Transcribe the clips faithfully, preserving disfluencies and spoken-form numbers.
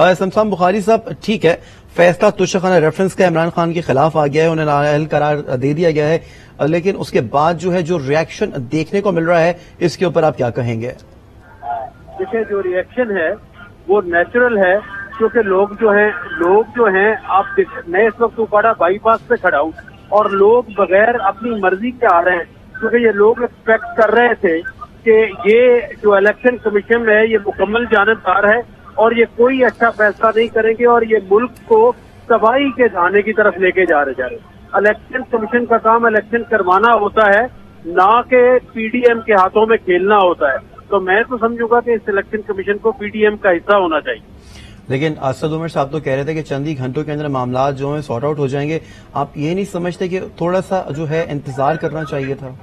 सिमसम बुखारी साहब, ठीक है, फैसला तोशाखाना रेफरेंस का इमरान खान के खिलाफ आ गया है, उन्हें नाअहल करार दे दिया गया है, लेकिन उसके बाद जो है जो रिएक्शन देखने को मिल रहा है इसके ऊपर आप क्या कहेंगे? देखिए, जो रिएक्शन है वो नेचुरल है, क्योंकि लोग जो हैं लोग जो हैं आप मैं इस वक्त उपाड़ा बाईपास पे खड़ा हूँ और लोग बगैर अपनी मर्जी के आ रहे हैं, क्योंकि ये लोग एक्सपेक्ट कर रहे थे कि ये जो इलेक्शन कमीशन है ये मुकम्मल जानबदार है और ये कोई अच्छा फैसला नहीं करेंगे और ये मुल्क को तबाही के धाने की तरफ लेके जा रहे जा रहे इलेक्शन कमीशन का काम इलेक्शन करवाना होता है, ना कि पीडीएम के हाथों में खेलना होता है। तो मैं तो समझूंगा कि इस इलेक्शन कमीशन को पीडीएम का हिस्सा होना चाहिए। लेकिन असद उमर साहब तो कह रहे थे कि चंद ही घंटों के अंदर मामला जो है सॉर्ट आउट हो जाएंगे, आप ये नहीं समझते कि थोड़ा सा जो है इंतजार करना चाहिए था?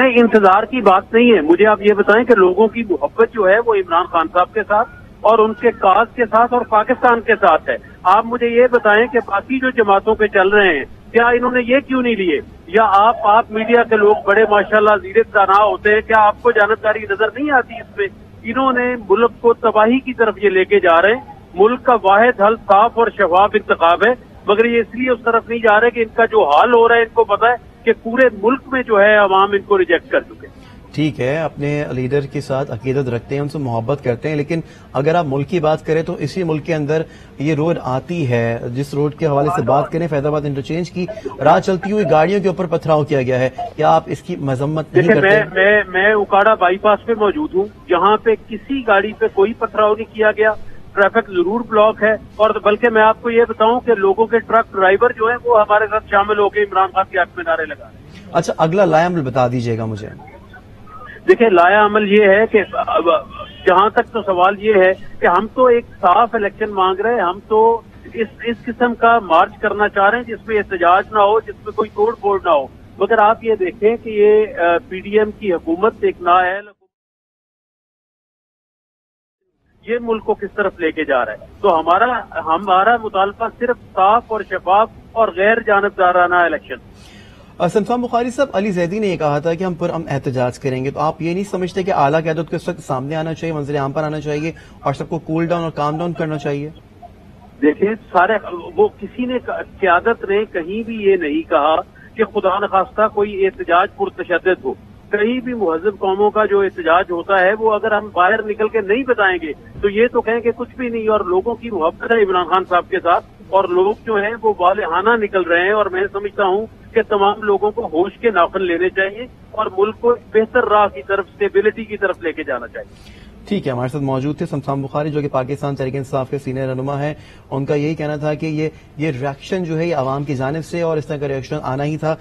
नहीं, इंतजार की बात नहीं है। मुझे आप ये बताएं कि लोगों की मुहब्बत जो है वो इमरान खान साहब के साथ और उनके काज के साथ और पाकिस्तान के साथ है। आप मुझे ये बताएं कि बाकी जो जमातों पे चल रहे हैं क्या इन्होंने ये क्यों नहीं लिए? या आप आप मीडिया के लोग बड़े माशाल्लाह जीरदाना होते हैं, क्या आपको जानबदारी नजर नहीं आती इसमें? इन्होंने मुल्क को तबाही की तरफ ये लेके जा रहे हैं। मुल्क का वाहिद हल साफ और शफाफ इंतखाब है, मगर ये इसलिए उस तरफ नहीं जा रहे कि इनका जो हाल हो रहा है इनको पता है कि पूरे मुल्क में जो है आवाम इनको रिजेक्ट कर चुके। ठीक है, अपने लीडर के साथ अकीदत रखते हैं, उनसे मोहब्बत करते हैं, लेकिन अगर आप मुल्क की बात करें तो इसी मुल्क के अंदर ये रोड आती है जिस रोड के हवाले से बात करें फैजाबाद इंटरचेंज की, रात चलती हुई गाड़ियों के ऊपर पथराव किया गया है, क्या आप इसकी मजम्मत नहीं करते? मैं, मैं, मैं उकाड़ा बाईपास पे मौजूद हूँ, यहाँ पे किसी गाड़ी पे कोई पथराव नहीं किया गया। ट्रैफिक जरूर ब्लॉक है और बल्कि मैं आपको ये बताऊं कि लोगों के ट्रक ड्राइवर जो है वो हमारे साथ शामिल होकर इमरान खान की आग में नारे लगा रहे हैं। अच्छा, अगला लाया अमल बता दीजिएगा मुझे। देखिये, लाया अमल ये है कि जहाँ तक तो सवाल ये है कि हम तो एक साफ इलेक्शन मांग रहे हैं, हम तो इस इस किस्म का मार्च करना चाह रहे हैं जिसमें एहतजाज ना हो, जिसमें कोई तोड़ फोड़ ना हो, मगर आप ये देखें कि ये पीडीएम की हुकूमत एक नाअहल ये मुल्क को किस तरफ लेके जा रहा है। तो हमारा हमारा मुतालबा सिर्फ साफ और शफाफ और गैर जानबदाराना इलेक्शन। सिमसम बुखारी साहब, अली जैदी ने यह कहा था कि हम पर हम एहतजाज करेंगे, तो आप ये नहीं समझते कि आला क़यादत को इस वक्त सामने आना चाहिए, मंजर आम पर आना चाहिए और सबको कूल डाउन और काम डाउन करना चाहिए? देखिये, सारे वो किसी ने क़यादत ने कहीं भी ये नहीं कहा कि खुदा न खास्ता कोई एहतजाज पुरतशद्दद हो। कहीं भी मुहज़्ज़ब कौमों का जो एहतजाज होता है वो अगर हम बाहर निकल के नहीं बताएंगे तो ये तो कहेंगे कुछ भी नहीं, और लोगों की मुहब्बत है इमरान खान साहब के साथ और लोग जो हैं वो वालेहाना निकल रहे हैं। और मैं समझता हूँ कि तमाम लोगों को होश के नाखुन लेने चाहिए और मुल्क को बेहतर राह की तरफ, स्टेबिलिटी की तरफ लेके जाना चाहिए। ठीक है, हमारे साथ मौजूद थे सिमसम बुखारी जो कि पाकिस्तान तहरीक-ए-इंसाफ के सीनियर रहनुमा हैं, उनका यही कहना था कि ये ये रिएक्शन जो है ये आवाम की जानिब से और इस तरह का रिएक्शन आना ही था।